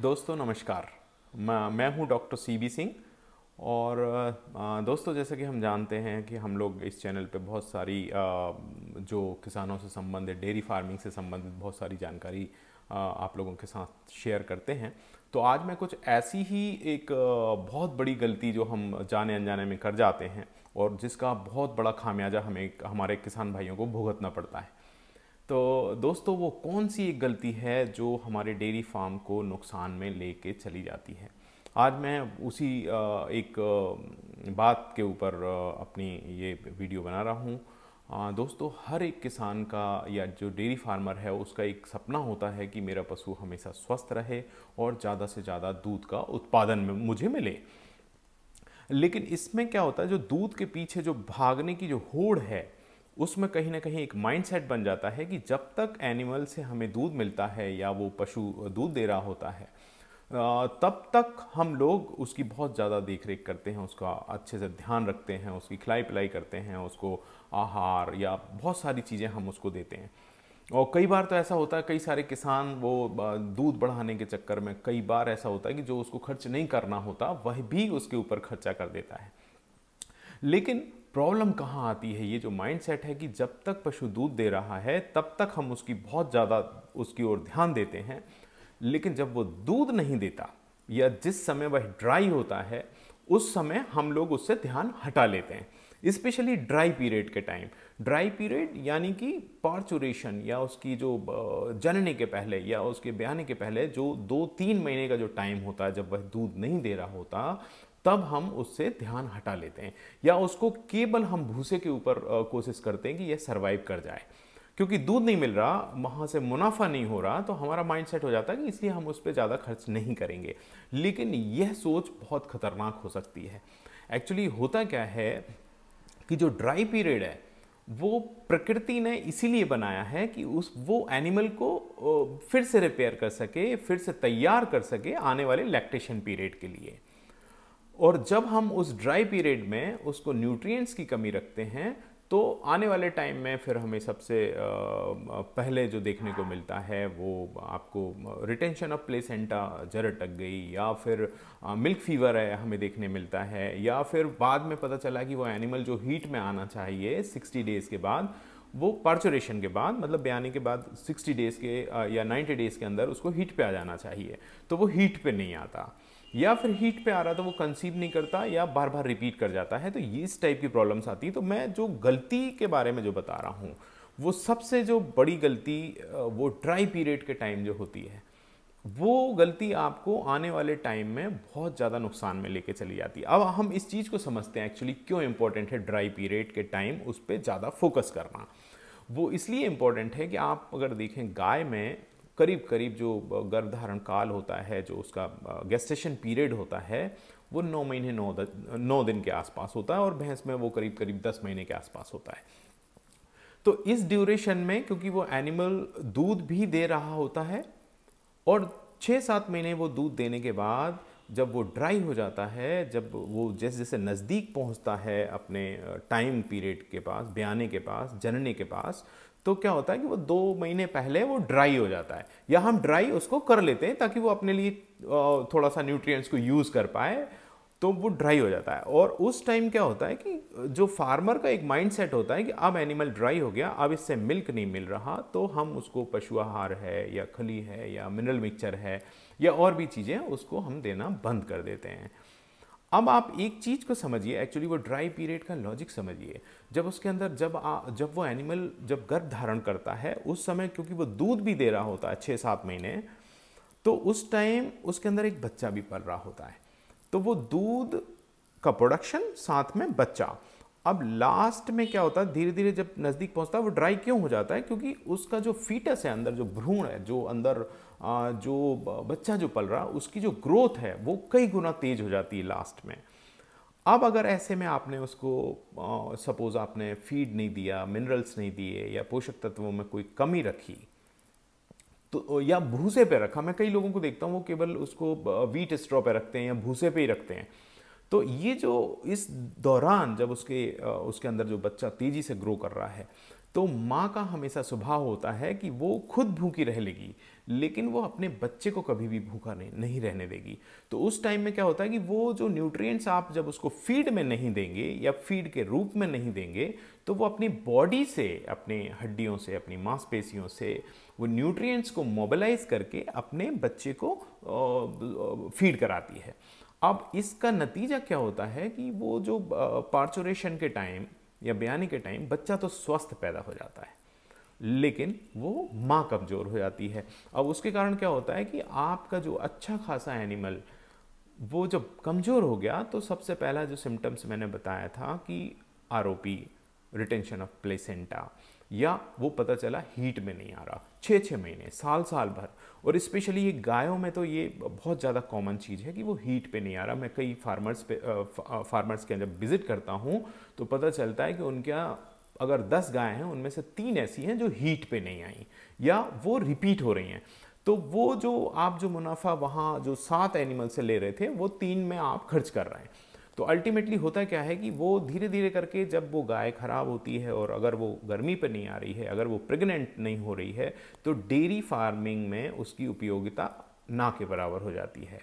दोस्तों नमस्कार, मैं हूं डॉक्टर सी बी सिंह। और दोस्तों जैसा कि हम जानते हैं कि हम लोग इस चैनल पे बहुत सारी जो किसानों से संबंधित, डेयरी फार्मिंग से संबंधित बहुत सारी जानकारी आप लोगों के साथ शेयर करते हैं। तो आज मैं कुछ ऐसी ही एक बहुत बड़ी गलती जो हम जाने अनजाने में कर जाते हैं और जिसका बहुत बड़ा खामियाजा हमें हमारे किसान भाइयों को भुगतना पड़ता है। तो दोस्तों वो कौन सी एक गलती है जो हमारे डेयरी फार्म को नुकसान में लेके चली जाती है, आज मैं उसी एक बात के ऊपर अपनी ये वीडियो बना रहा हूँ। दोस्तों हर एक किसान का या जो डेयरी फार्मर है उसका एक सपना होता है कि मेरा पशु हमेशा स्वस्थ रहे और ज़्यादा से ज़्यादा दूध का उत्पादन मुझे मिले। लेकिन इसमें क्या होता है, जो दूध के पीछे जो भागने की जो होड़ है उसमें कहीं ना कहीं एक माइंडसेट बन जाता है कि जब तक एनिमल से हमें दूध मिलता है या वो पशु दूध दे रहा होता है तब तक हम लोग उसकी बहुत ज़्यादा देखरेख करते हैं, उसका अच्छे से ध्यान रखते हैं, उसकी खिलाई पिलाई करते हैं, उसको आहार या बहुत सारी चीज़ें हम उसको देते हैं। और कई बार तो ऐसा होता है, कई सारे किसान वो दूध बढ़ाने के चक्कर में कई बार ऐसा होता है कि जो उसको खर्च नहीं करना होता वह भी उसके ऊपर खर्चा कर देता है। लेकिन प्रॉब्लम कहाँ आती है, ये जो माइंडसेट है कि जब तक पशु दूध दे रहा है तब तक हम उसकी बहुत ज़्यादा उसकी ओर ध्यान देते हैं, लेकिन जब वो दूध नहीं देता या जिस समय वह ड्राई होता है उस समय हम लोग उससे ध्यान हटा लेते हैं। स्पेशली ड्राई पीरियड के टाइम, ड्राई पीरियड यानी कि पार्चुरेशन या उसकी जो जनने के पहले या उसके ब्याने के पहले जो 2-3 महीने का जो टाइम होता है जब वह दूध नहीं दे रहा होता तब हम उससे ध्यान हटा लेते हैं या उसको केवल हम भूसे के ऊपर कोशिश करते हैं कि यह सरवाइव कर जाए। क्योंकि दूध नहीं मिल रहा, वहाँ से मुनाफा नहीं हो रहा, तो हमारा माइंडसेट हो जाता है कि इसलिए हम उस पर ज़्यादा खर्च नहीं करेंगे। लेकिन यह सोच बहुत खतरनाक हो सकती है। एक्चुअली होता क्या है कि जो ड्राई पीरियड है वो प्रकृति ने इसीलिए बनाया है कि वो एनिमल को फिर से रिपेयर कर सके, फिर से तैयार कर सके आने वाले लैक्टेशन पीरियड के लिए। और जब हम उस ड्राई पीरियड में उसको न्यूट्रिएंट्स की कमी रखते हैं तो आने वाले टाइम में फिर हमें सबसे पहले जो देखने को मिलता है वो आपको रिटेंशन ऑफ प्लेसेंटा, जर अटक गई, या फिर मिल्क फीवर है हमें देखने मिलता है, या फिर बाद में पता चला कि वो एनिमल जो हीट में आना चाहिए 60 डेज़ के बाद, वो पार्चुरेशन के बाद मतलब ब्याने के बाद 60 डेज़ के या 90 डेज़ के अंदर उसको हीट पे आ जाना चाहिए, तो वो हीट पे नहीं आता, या फिर हीट पे आ रहा तो वो कंसीव नहीं करता या बार बार रिपीट कर जाता है। तो ये इस टाइप की प्रॉब्लम्स आती है। तो मैं जो गलती के बारे में जो बता रहा हूँ वो सबसे जो बड़ी गलती वो ड्राई पीरियड के टाइम जो होती है, वो गलती आपको आने वाले टाइम में बहुत ज़्यादा नुकसान में लेके चली जाती है। अब हम इस चीज़ को समझते हैं एक्चुअली क्यों इम्पोर्टेंट है ड्राई पीरियड के टाइम उस पर ज़्यादा फोकस करना। वो इसलिए इम्पोर्टेंट है कि आप अगर देखें गाय में करीब करीब जो गर्भधारण काल होता है, जो उसका गेस्टेशन पीरियड होता है, वो 9 महीने 9 दिन के आसपास होता है और भैंस में वो करीब करीब 10 महीने के आसपास होता है। तो इस ड्यूरेशन में क्योंकि वो एनिमल दूध भी दे रहा होता है और 6-7 महीने वो दूध देने के बाद जब वो ड्राई हो जाता है, जब वो जैसे जैसे नज़दीक पहुंचता है अपने टाइम पीरियड के पास, ब्याने के पास, जनने के पास, तो क्या होता है कि वो 2 महीने पहले वो ड्राई हो जाता है या हम ड्राई उसको कर लेते हैं ताकि वो अपने लिए थोड़ा सा न्यूट्रिएंट्स को यूज़ कर पाए, तो वो ड्राई हो जाता है। और उस टाइम क्या होता है कि जो फार्मर का एक माइंडसेट होता है कि अब एनिमल ड्राई हो गया, अब इससे मिल्क नहीं मिल रहा, तो हम उसको पशु आहार है या खली है या मिनरल मिक्सचर है या और भी चीज़ें उसको हम देना बंद कर देते हैं। अब आप एक चीज़ को समझिए, एक्चुअली वो ड्राई पीरियड का लॉजिक समझिए। जब उसके अंदर जब वो एनिमल जब गर्भ धारण करता है उस समय क्योंकि वो दूध भी दे रहा होता है 6-7 महीने, तो उस टाइम उसके अंदर एक बच्चा भी पल रहा होता है, तो वो दूध का प्रोडक्शन साथ में बच्चा। अब लास्ट में क्या होता है, धीरे धीरे जब नज़दीक पहुंचता है वो ड्राई क्यों हो जाता है, क्योंकि उसका जो फीटस है, अंदर जो भ्रूण है, जो अंदर जो बच्चा जो पल रहा, उसकी जो ग्रोथ है वो कई गुना तेज हो जाती है लास्ट में। अब अगर ऐसे में आपने उसको सपोज आपने फीड नहीं दिया, मिनरल्स नहीं दिए या पोषक तत्वों में कोई कमी रखी तो, या भूसे पे रखा, मैं कई लोगों को देखता हूँ वो केवल उसको व्हीट स्ट्रॉ पे रखते हैं या भूसे पे ही रखते हैं, तो ये जो इस दौरान जब उसके अंदर जो बच्चा तेज़ी से ग्रो कर रहा है तो माँ का हमेशा स्वभाव होता है कि वो खुद भूखी रह लेगी, लेकिन वो अपने बच्चे को कभी भी भूखा नहीं रहने देगी। तो उस टाइम में क्या होता है कि वो जो न्यूट्रिएंट्स आप जब उसको फीड में नहीं देंगे या फीड के रूप में नहीं देंगे, तो वो अपनी बॉडी से, अपने हड्डियों से, अपनी मांसपेशियों से वो न्यूट्रिएंट्स को मोबिलाइज करके अपने बच्चे को फीड कराती है। अब इसका नतीजा क्या होता है कि वो जो पार्चुरेशन के टाइम या बयानी के टाइम बच्चा तो स्वस्थ पैदा हो जाता है, लेकिन वो माँ कमज़ोर हो जाती है। अब उसके कारण क्या होता है कि आपका जो अच्छा खासा एनिमल वो जब कमज़ोर हो गया, तो सबसे पहला जो सिम्टम्स मैंने बताया था कि आरओपी, रिटेंशन ऑफ प्लेसेंटा, या वो पता चला हीट में नहीं आ रहा 6-6 महीने, साल भर, और स्पेशली ये गायों में तो ये बहुत ज़्यादा कॉमन चीज़ है कि वो हीट पे नहीं आ रहा। मैं कई फार्मर्स के जब विज़िट करता हूँ तो पता चलता है कि उनके यहाँ अगर 10 गाय हैं उनमें से 3 ऐसी हैं जो हीट पे नहीं आई या वो रिपीट हो रही हैं, तो वो जो आप जो मुनाफा वहाँ जो 7 एनिमल से ले रहे थे वो 3 में आप खर्च कर रहे हैं। तो अल्टीमेटली होता क्या है कि वो धीरे धीरे करके जब वो गाय खराब होती है और अगर वो गर्मी पे नहीं आ रही है, अगर वो प्रेग्नेंट नहीं हो रही है, तो डेयरी फार्मिंग में उसकी उपयोगिता ना के बराबर हो जाती है।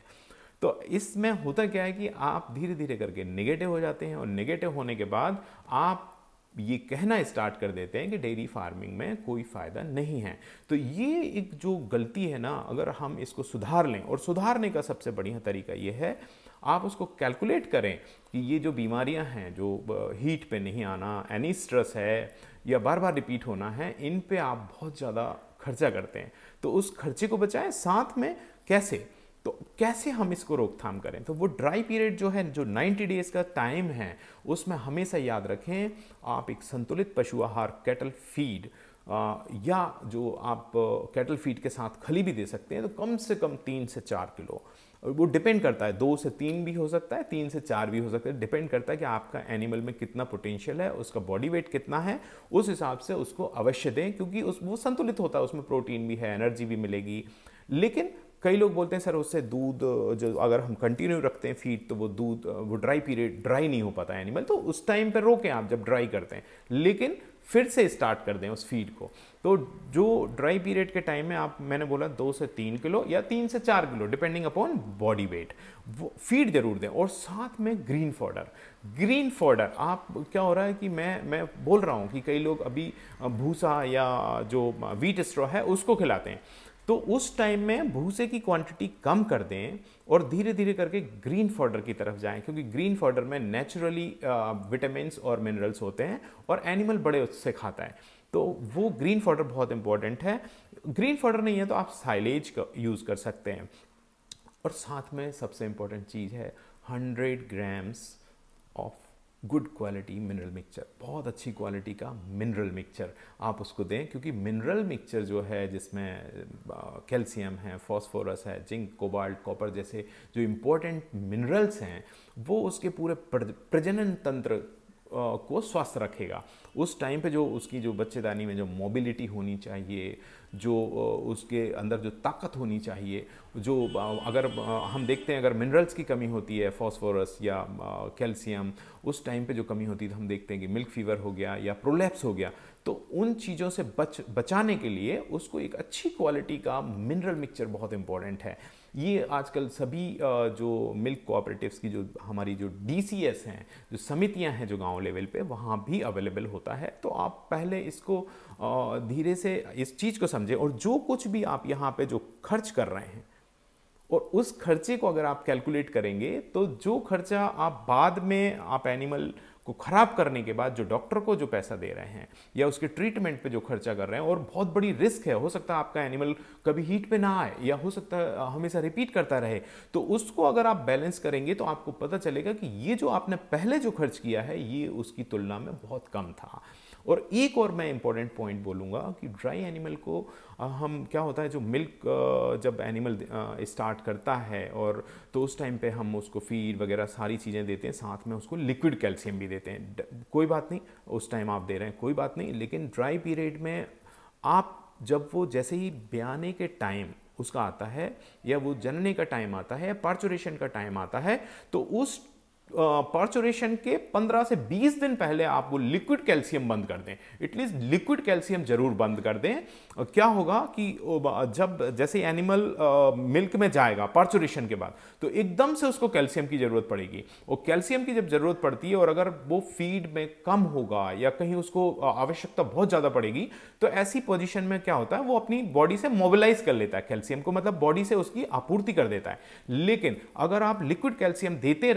तो इसमें होता क्या है कि आप धीरे धीरे करके नेगेटिव हो जाते हैं और नेगेटिव होने के बाद आप ये कहना स्टार्ट कर देते हैं कि डेयरी फार्मिंग में कोई फ़ायदा नहीं है। तो ये एक जो गलती है ना, अगर हम इसको सुधार लें, और सुधारने का सबसे बढ़िया तरीका ये है आप उसको कैलकुलेट करें कि ये जो बीमारियां हैं, जो हीट पे नहीं आना, एनिस्ट्रस है या बार बार रिपीट होना है, इन पे आप बहुत ज़्यादा खर्चा करते हैं, तो उस खर्चे को बचाएं। साथ में कैसे, तो कैसे हम इसको रोकथाम करें, तो वो ड्राई पीरियड जो है, जो 90 डेज का टाइम है, उसमें हमेशा याद रखें आप एक संतुलित पशु आहार, कैटल फीड, या जो आप कैटल फीड के साथ खली भी दे सकते हैं, तो कम से कम 3 से 4 किलो, वो डिपेंड करता है, 2 से 3 भी हो सकता है, 3 से 4 भी हो सकता है, डिपेंड करता है कि आपका एनिमल में कितना पोटेंशियल है, उसका बॉडी वेट कितना है, उस हिसाब से उसको अवश्य दें, क्योंकि उस वो संतुलित होता है, उसमें प्रोटीन भी है, एनर्जी भी मिलेगी। लेकिन कई लोग बोलते हैं सर उससे दूध जो अगर हम कंटिन्यू रखते हैं फीड, तो वो दूध वो ड्राई पीरियड ड्राई नहीं हो पाता एनिमल, तो उस टाइम पर रोकें आप जब ड्राई करते हैं, लेकिन फिर से स्टार्ट कर दें उस फीड को। तो जो ड्राई पीरियड के टाइम में आप, मैंने बोला 2 से 3 किलो या 3 से 4 kilo depending upon body weight, वो फीड ज़रूर दें। और साथ में ग्रीन फॉडर, ग्रीन फॉडर आप, क्या हो रहा है कि मैं बोल रहा हूँ कि कई लोग अभी भूसा या जो व्हीट स्ट्रॉ है उसको खिलाते हैं, तो उस टाइम में भूसे की क्वांटिटी कम कर दें और धीरे धीरे करके ग्रीन फॉडर की तरफ जाएं, क्योंकि ग्रीन फॉडर में नेचुरली विटामिन्स और मिनरल्स होते हैं और एनिमल बड़े उससे खाता है, तो वो ग्रीन फॉडर बहुत इंपॉर्टेंट है। ग्रीन फॉडर नहीं है तो आप साइलेज का यूज़ कर सकते हैं। और साथ में सबसे इम्पॉर्टेंट चीज़ है 100 grams of good quality mineral mixture, बहुत अच्छी क्वालिटी का मिनरल मिक्सचर आप उसको दें, क्योंकि मिनरल मिक्सचर जो है जिसमें कैल्शियम है, फॉस्फोरस है, जिंक, कोबाल्ट, कॉपर जैसे जो इम्पोर्टेंट मिनरल्स हैं, वो उसके पूरे प्रजनन तंत्र को स्वस्थ रखेगा। उस टाइम पे जो उसकी जो बच्चेदानी में जो मोबिलिटी होनी चाहिए, जो उसके अंदर जो ताकत होनी चाहिए, जो अगर हम देखते हैं अगर मिनरल्स की कमी होती है, फॉस्फोरस या कैल्शियम, उस टाइम पे जो कमी होती है तो हम देखते हैं कि मिल्क फीवर हो गया या प्रोलैप्स हो गया, तो उन चीज़ों से बचाने के लिए उसको एक अच्छी क्वालिटी का मिनरल मिक्सचर बहुत इम्पॉर्टेंट है। ये आजकल सभी जो मिल्क कोऑपरेटिव्स की जो हमारी जो DCS हैं, जो समितियां हैं जो गांव लेवल पे, वहाँ भी अवेलेबल होता है। तो आप पहले इसको धीरे से इस चीज़ को समझें, और जो कुछ भी आप यहाँ पे जो खर्च कर रहे हैं और उस खर्चे को अगर आप कैलकुलेट करेंगे, तो जो खर्चा आप बाद में आप एनिमल को ख़राब करने के बाद जो डॉक्टर को जो पैसा दे रहे हैं या उसके ट्रीटमेंट पे जो खर्चा कर रहे हैं, और बहुत बड़ी रिस्क है, हो सकता है आपका एनिमल कभी हीट पे ना आए या हो सकता है हमेशा रिपीट करता रहे, तो उसको अगर आप बैलेंस करेंगे तो आपको पता चलेगा कि ये जो आपने पहले जो खर्च किया है ये उसकी तुलना में बहुत कम था। और एक और मैं इम्पॉर्टेंट पॉइंट बोलूँगा कि ड्राई एनिमल को हम, क्या होता है जो मिल्क जब एनिमल स्टार्ट करता है और तो उस टाइम पे हम उसको फीड वगैरह सारी चीज़ें देते हैं, साथ में उसको लिक्विड कैल्शियम भी देते हैं, कोई बात नहीं उस टाइम आप दे रहे हैं, कोई बात नहीं, लेकिन ड्राई पीरियड में आप जब वो जैसे ही ब्याने के टाइम उसका आता है या वो जनने का टाइम आता है, पार्चुरेशन का टाइम आता है, तो उस पर्चुरेशन के 15 से 20 दिन पहले आप वो लिक्विड कैल्शियम बंद कर दें, एटलीस्ट लिक्विड कैल्शियम जरूर बंद कर दें। क्या होगा कि जब जैसे एनिमल मिल्क में जाएगा पर्चुरेशन के बाद तो एकदम से उसको कैल्शियम की ज़रूरत पड़ेगी, और कैल्शियम की जब ज़रूरत पड़ती है और अगर वो फीड में कम होगा या कहीं उसको आवश्यकता बहुत ज़्यादा पड़ेगी तो ऐसी पोजिशन में क्या होता है वो अपनी बॉडी से मोबिलाइज कर लेता है कैल्शियम को, मतलब बॉडी से उसकी आपूर्ति कर देता है। लेकिन अगर आप लिक्विड कैल्शियम देते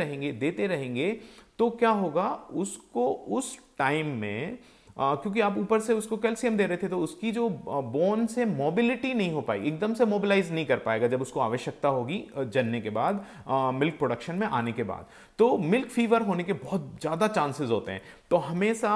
रहेंगे तो क्या होगा उसको उस टाइम में क्योंकि आप ऊपर से उसको कैल्शियम दे रहे थे तो उसकी जो बोन से मोबिलिटी नहीं हो पाएगी, एकदम से मोबिलाइज नहीं कर पाएगा जब उसको आवश्यकता होगी जनने के बाद, मिल्क प्रोडक्शन में आने के बाद। तो मिल्क फीवर होने के बहुत ज़्यादा चांसेस होते हैं। तो हमेशा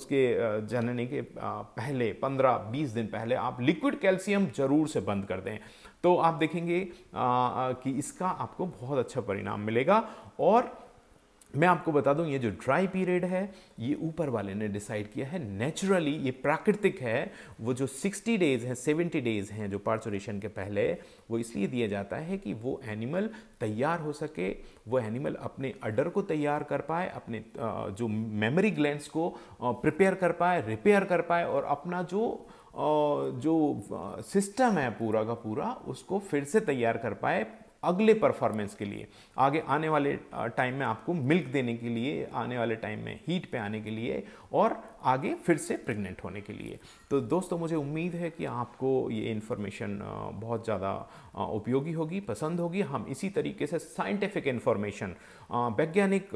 उसके जनने के पहले 15-20 दिन पहले आप लिक्विड कैल्शियम जरूर से बंद कर दें, तो आप देखेंगे कि इसका आपको बहुत अच्छा परिणाम मिलेगा। और मैं आपको बता दूं ये जो ड्राई पीरियड है ये ऊपर वाले ने डिसाइड किया है नेचुरली, ये प्राकृतिक है। वो जो 60 डेज हैं 70 डेज हैं जो पार्चुरेशन के पहले, वो इसलिए दिया जाता है कि वो एनिमल तैयार हो सके, वो एनिमल अपने अडर को तैयार कर पाए, अपने जो मेमोरी ग्लैंड्स को प्रिपेयर कर पाए, रिपेयर कर पाए, और अपना जो सिस्टम है पूरा का पूरा उसको फिर से तैयार कर पाए अगले परफॉर्मेंस के लिए, आगे आने वाले टाइम में आपको मिल्क देने के लिए, आने वाले टाइम में हीट पे आने के लिए, और आगे फिर से प्रेग्नेंट होने के लिए। तो दोस्तों मुझे उम्मीद है कि आपको ये इन्फॉर्मेशन बहुत ज़्यादा उपयोगी होगी, पसंद होगी। हम इसी तरीके से साइंटिफिक इन्फॉर्मेशन, वैज्ञानिक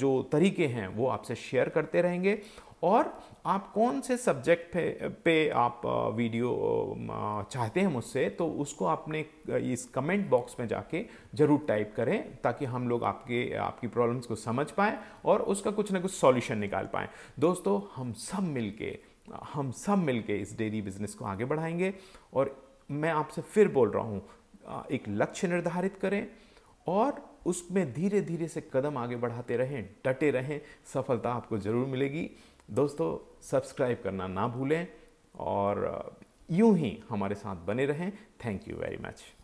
जो तरीके हैं वो आपसे शेयर करते रहेंगे। और आप कौन से सब्जेक्ट पे आप वीडियो चाहते हैं मुझसे तो उसको आपने इस कमेंट बॉक्स में जाके ज़रूर टाइप करें ताकि हम लोग आपकी प्रॉब्लम्स को समझ पाएँ और उसका कुछ ना कुछ सॉल्यूशन निकाल पाएँ। दोस्तों हम सब मिलके इस डेयरी बिजनेस को आगे बढ़ाएंगे। और मैं आपसे फिर बोल रहा हूँ, एक लक्ष्य निर्धारित करें और उसमें धीरे धीरे से कदम आगे बढ़ाते रहें, डटे रहें, सफलता आपको ज़रूर मिलेगी। दोस्तों सब्सक्राइब करना ना भूलें और यूं ही हमारे साथ बने रहें। Thank you very much.